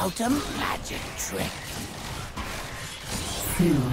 about a magic trick. Soon.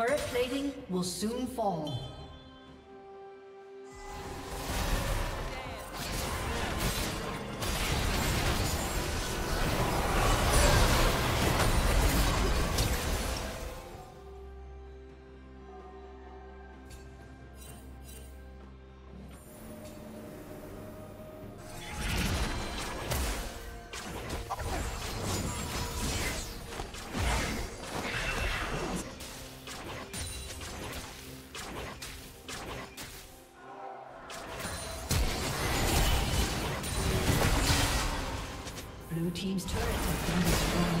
Turret plating will soon fall. Blue team's turrets have been destroyed.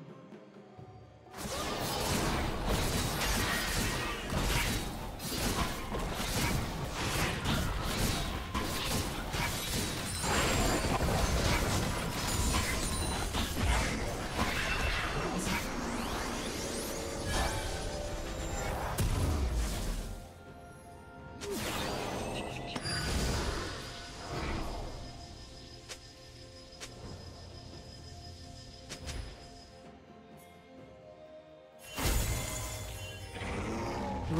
destroyed.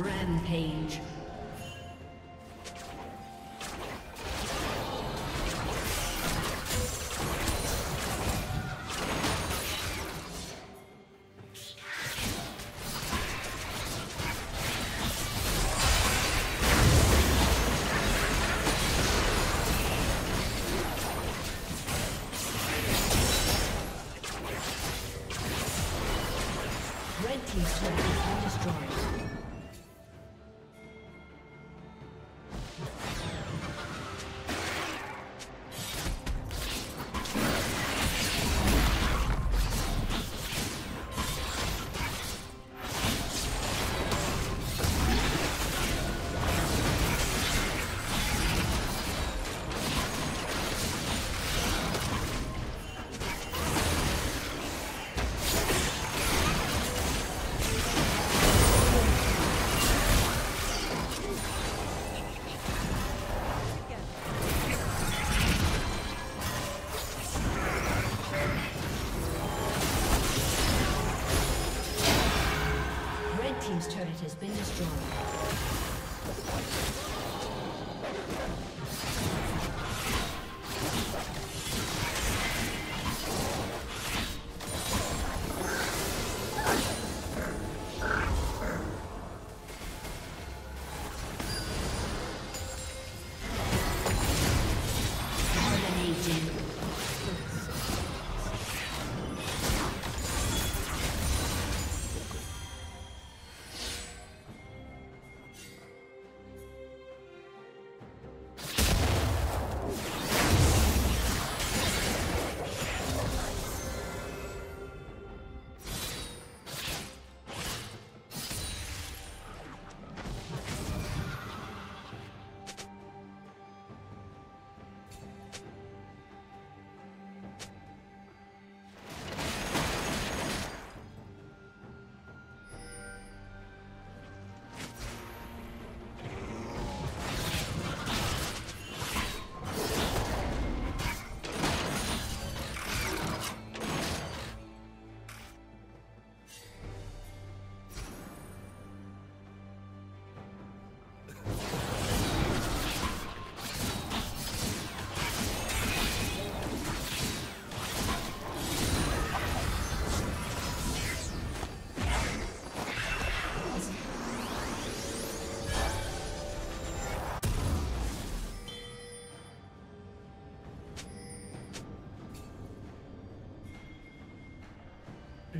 Rampage. Red team's turret has been destroyed.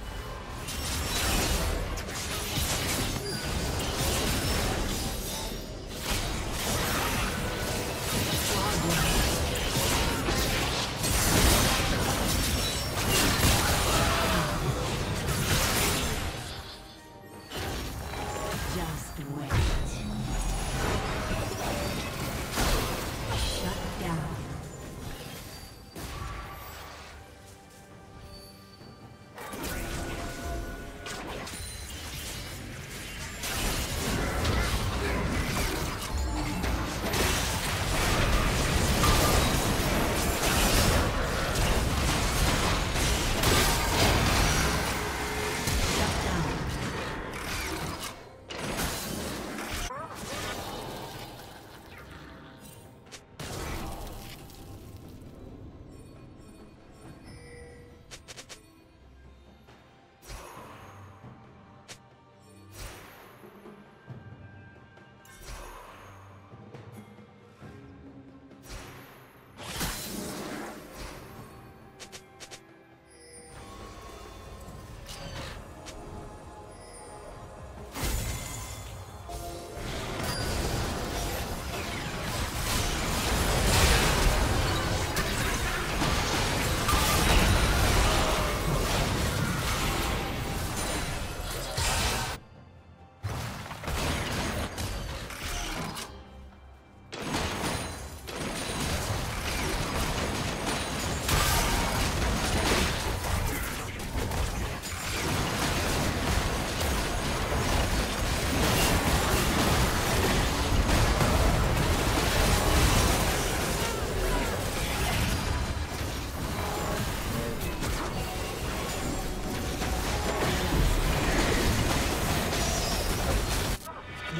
Blue team's turret has been destroyed.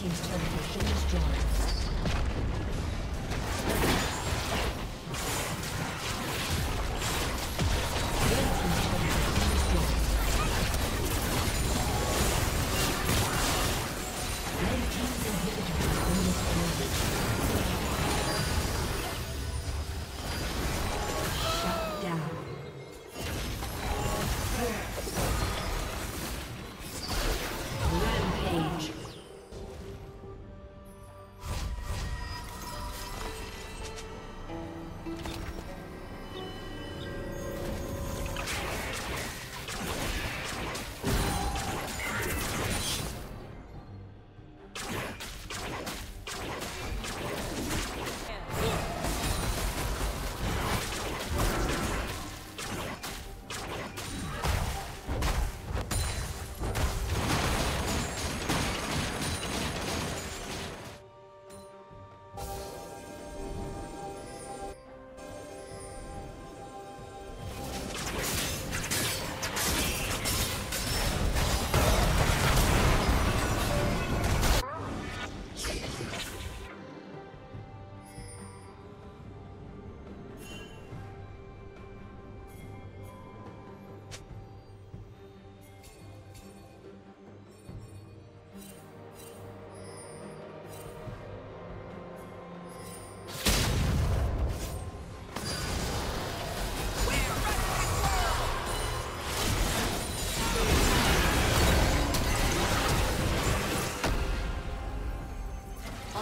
team's turret has been destroyed.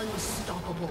Unstoppable.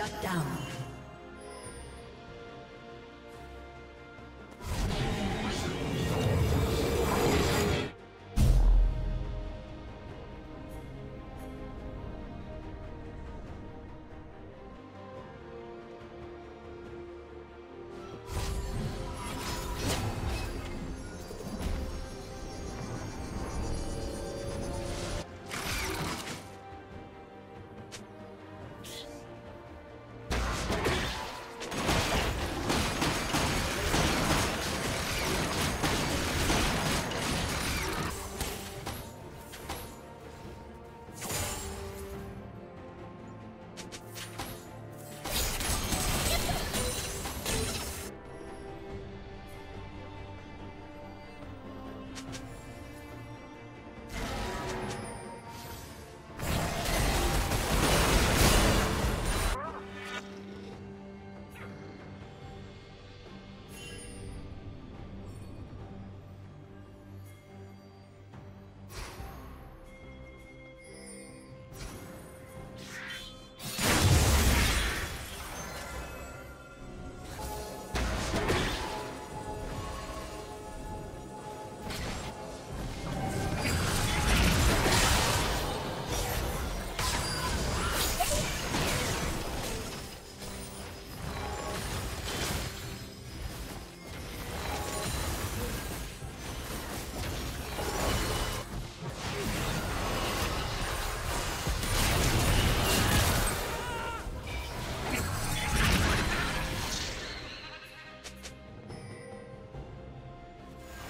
Shut down.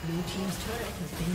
Blue team's turret has been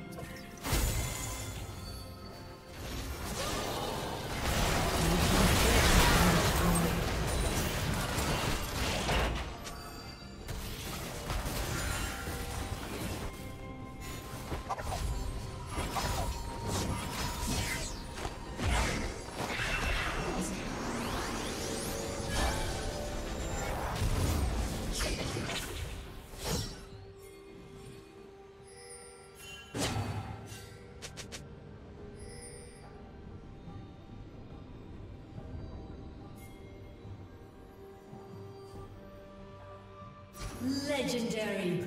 Legendary.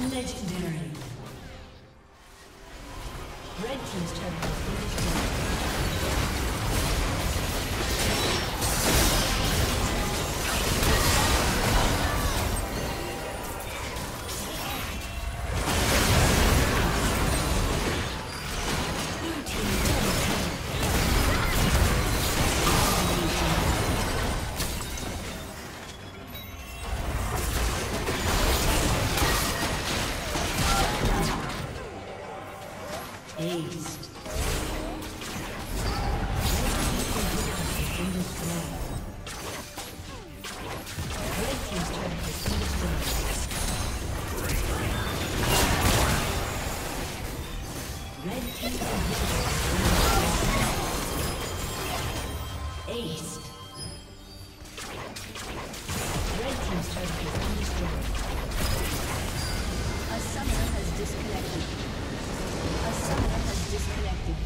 Legendary. Red team's turret has been destroyed. A summoner has disconnected.